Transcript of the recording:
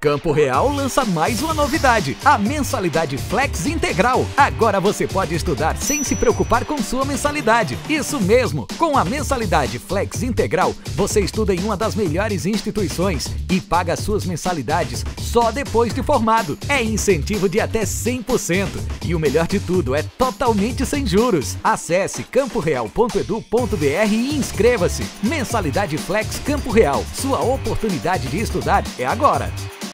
Campo Real lança mais uma novidade, a Mensalidade Flex Integral. Agora você pode estudar sem se preocupar com sua mensalidade. Isso mesmo, com a Mensalidade Flex Integral, você estuda em uma das melhores instituições e paga suas mensalidades só depois de formado. É incentivo de até 100%. E o melhor de tudo, é totalmente sem juros. Acesse camporeal.edu.br e inscreva-se. Mensalidade Flex Campo Real, sua oportunidade de estudar é agora.